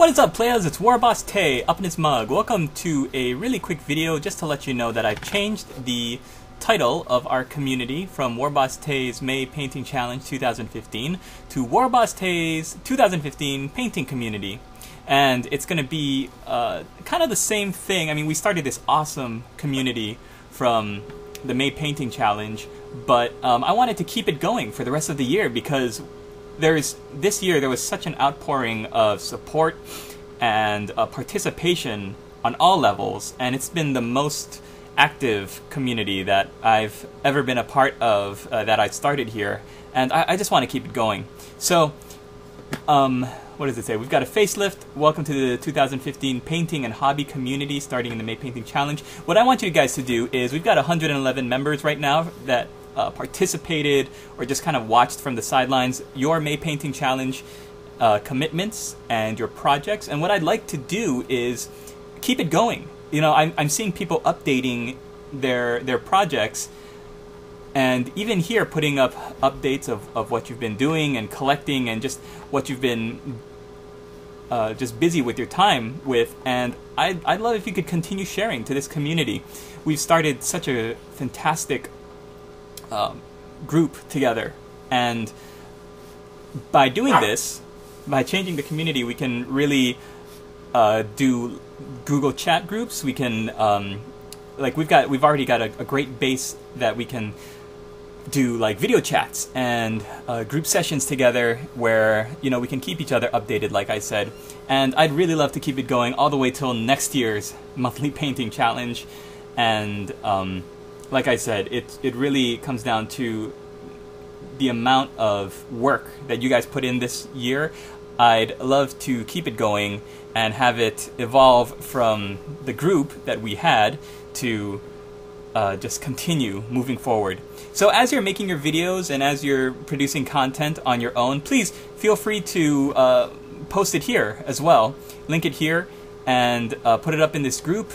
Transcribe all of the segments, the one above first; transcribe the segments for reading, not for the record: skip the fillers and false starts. What is up, players? It's Warboss Tay up in his mug. Welcome to a really quick video just to let you know that I've changed the title of our community from Warboss Tay's May Painting Challenge 2015 to Warboss Tay's 2015 Painting Community. And it's going to be kind of the same thing. I mean, we started this awesome community from the May Painting Challenge, but I wanted to keep it going for the rest of the year because this year there was such an outpouring of support and participation on all levels, and it's been the most active community that I've ever been a part of that I started here, and I just want to keep it going. So what does it say? We've got a facelift. Welcome to the 2015 Painting and Hobby Community starting in the May Painting Challenge. What I want you guys to do is, we've got 111 members right now that participated or just kind of watched from the sidelines your May Painting Challenge commitments and your projects. And what I'd like to do is keep it going. You know, I'm seeing people updating their projects, and even here putting up updates of what you've been doing and collecting and just what you've been just busy with your time with. And I'd love if you could continue sharing to this community. We've started such a fantastic group together, and by doing this, by changing the community, we can really do Google chat groups. We can like we've already got a great base that we can do like video chats and group sessions together where, you know, we can keep each other updated, like I said. And I'd really love to keep it going all the way till next year's monthly painting challenge. And like I said, it really comes down to the amount of work that you guys put in this year. I'd love to keep it going and have it evolve from the group that we had to just continue moving forward. So as you're making your videos and as you're producing content on your own, please feel free to post it here as well. Link it here and put it up in this group.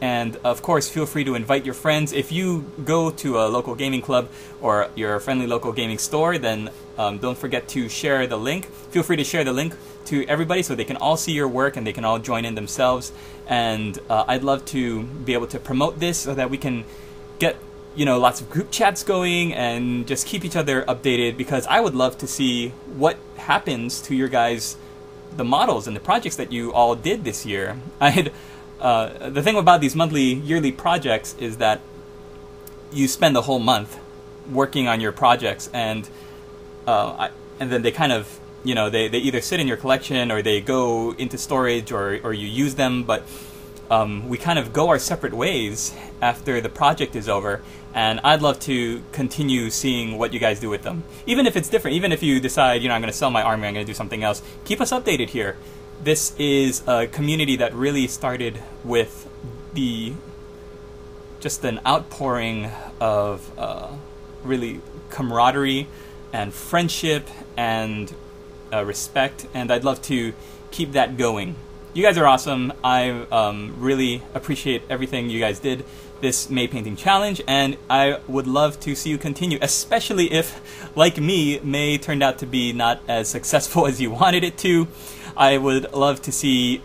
And of course, feel free to invite your friends. If you go to a local gaming club or your friendly local gaming store, then don't forget to share the link. Feel free to share the link to everybody so they can all see your work and they can all join in themselves. And I'd love to be able to promote this so that we can get, you know, lots of group chats going and just keep each other updated, because I would love to see what happens to your guys, the models and the projects that you all did this year. The thing about these yearly projects is that you spend the whole month working on your projects, and then they kind of, you know, they either sit in your collection or they go into storage, or you use them, but we kind of go our separate ways after the project is over. And I'd love to continue seeing what you guys do with them. Even if it's different, even if you decide, you know, I'm going to sell my army, I'm going to do something else, keep us updated here. This is a community that really started with just an outpouring of really camaraderie and friendship and respect, and I'd love to keep that going. You guys are awesome. I really appreciate everything you guys did this May Painting Challenge, and I would love to see you continue, especially if, like me, May turned out to be not as successful as you wanted it to. I would love to see,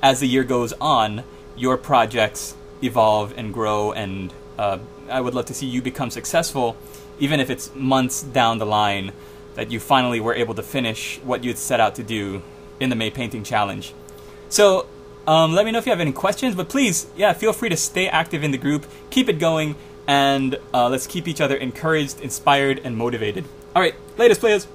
as the year goes on, your projects evolve and grow, and I would love to see you become successful, even if it's months down the line, that you finally were able to finish what you'd set out to do in the May Painting Challenge. So let me know if you have any questions, but please, yeah, feel free to stay active in the group, keep it going, and let's keep each other encouraged, inspired, and motivated. All right, latest players.